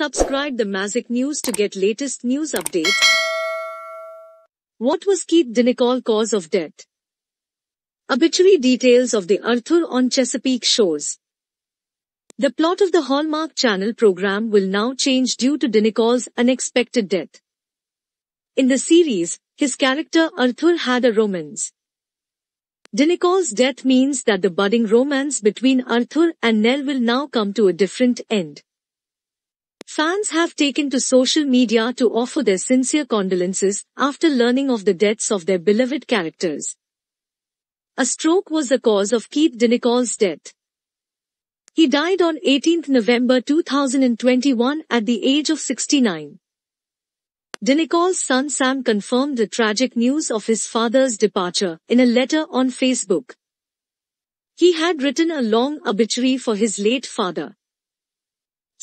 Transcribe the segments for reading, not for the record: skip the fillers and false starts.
Subscribe the Mazic News to get latest news updates. What was Keith Dinicol cause of death? Obituary details of the Arthur on Chesapeake Shores. The plot of the Hallmark Channel program will now change due to Dinicol's unexpected death. In the series, his character Arthur had a romance. Dinicol's death means that the budding romance between Arthur and Nell will now come to a different end. Fans have taken to social media to offer their sincere condolences after learning of the deaths of their beloved characters. A stroke was the cause of Keith Dinicol's death. He died on 18 November 2021 at the age of 69. Dinicol's son Sam confirmed the tragic news of his father's departure in a letter on Facebook. He had written a long obituary for his late father.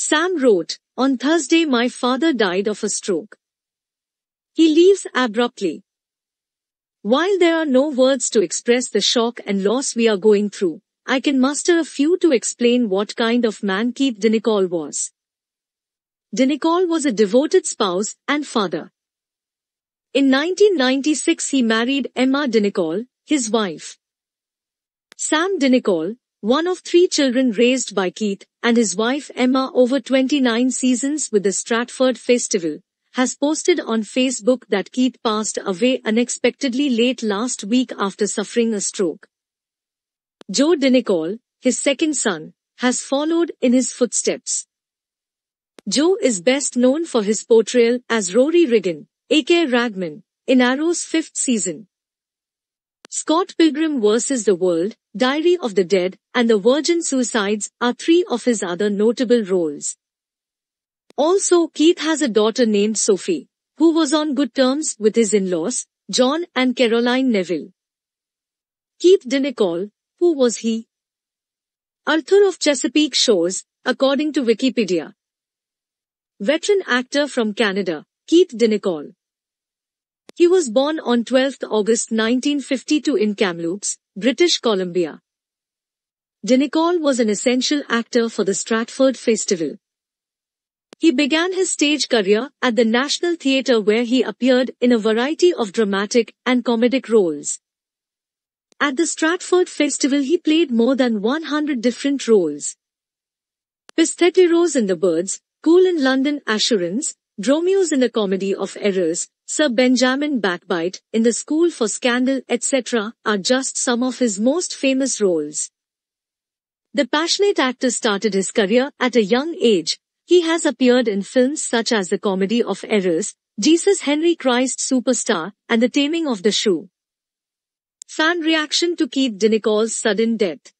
Sam wrote, "On Thursday my father died of a stroke. He leaves abruptly. While there are no words to express the shock and loss we are going through, I can muster a few to explain what kind of man Keith Dinicol was. Dinicol was a devoted spouse and father. In 1996 he married Emma Dinicol, his wife. Sam Dinicol, one of three children raised by Keith and his wife Emma over 29 seasons with the Stratford Festival, has posted on Facebook that Keith passed away unexpectedly late last week after suffering a stroke. Joe Dinicol, his second son, has followed in his footsteps. Joe is best known for his portrayal as Rory Regan, aka Ragman, in Arrow's 5th season. Scott Pilgrim vs. The World, Diary of the Dead, and The Virgin Suicides are three of his other notable roles. Also, Keith has a daughter named Sophie, who was on good terms with his in-laws, John and Caroline Neville. Keith Dinicol. Who was he? Arthur of Chesapeake Shores, according to Wikipedia. Veteran actor from Canada, Keith Dinicol. He was born on 12 August 1952 in Kamloops, British Columbia. Dinicol was an essential actor for the Stratford Festival. He began his stage career at the National Theatre, where he appeared in a variety of dramatic and comedic roles. At the Stratford Festival he played more than 100 different roles. Pisteteros in The Birds, Cool in London Assurance, Dromio's in the Comedy of Errors, Sir Benjamin Backbite, in The School for Scandal, etc. are just some of his most famous roles. The passionate actor started his career at a young age. He has appeared in films such as The Comedy of Errors, Jesus Henry Christ Superstar, and The Taming of the Shrew. Fan reaction to Keith Dinicol's sudden death.